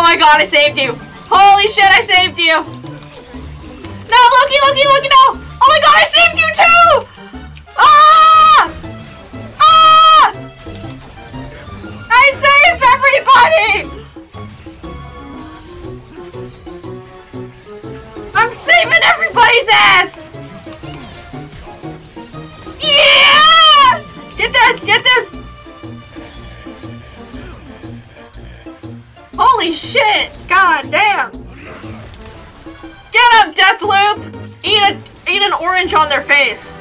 Oh my god, I saved you. Holy shit, I saved you. No, Loki, Loki, Loki, no. Oh my god, I saved you too. Ah! Ah! I saved everybody. I'm saving everybody's ass! Yeah! Get this! Get this! Holy shit! God damn! Get up, Deathloop! Eat an orange on their face!